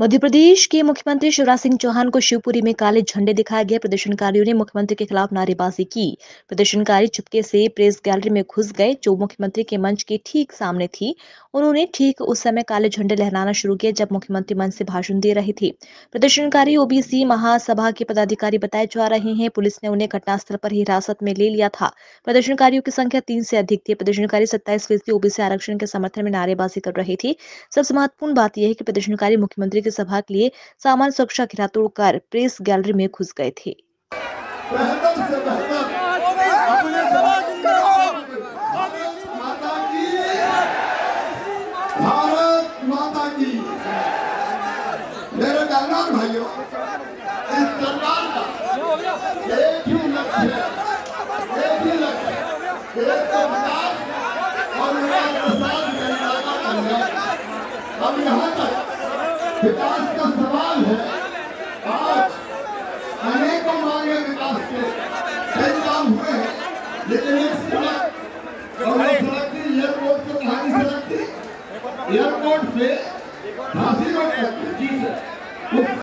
मध्य प्रदेश के मुख्यमंत्री शिवराज सिंह चौहान को शिवपुरी में काले झंडे दिखाया गया। प्रदर्शनकारियों ने मुख्यमंत्री के खिलाफ नारेबाजी की। प्रदर्शनकारी चुपके से प्रेस गैलरी में घुस गए जो मुख्यमंत्री के मंच के ठीक सामने थी। उन्होंने ठीक उस समय काले झंडे लहराना शुरू किया जब मुख्यमंत्री मंच से भाषण दे रहे थे। प्रदर्शनकारी ओबीसी महासभा के पदाधिकारी बताए जा रहे हैं। पुलिस ने उन्हें घटनास्थल पर हिरासत में ले लिया था। प्रदर्शनकारियों की संख्या 3 से अधिक थी। प्रदर्शनकारी 27% ओबीसी आरक्षण के समर्थन में नारेबाजी कर रहे थे। सबसे महत्वपूर्ण बात यह है कि प्रदर्शनकारी मुख्यमंत्री सभा के लिए सामान्य सुरक्षा घेरा तोड़कर प्रेस गैलरी में घुस गए थे। भारत माता की मेरे बहनों भाइयों, इस सरकार का एक ही लक्ष्य है, एक ही लक्ष्य देश का विकास और विकास के साथ जनता का कल्याण। अब यहाँ तक विकास का सवाल है। आज अनेकों मांगे विकास के कई काम हुए हैं, लेकिन एक सड़क और वो सड़क थी एयरपोर्ट से कहानी सड़क थी, एयरपोर्ट से झांसी रोड तक की चीज है।